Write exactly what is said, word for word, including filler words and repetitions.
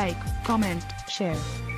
like, comment, share.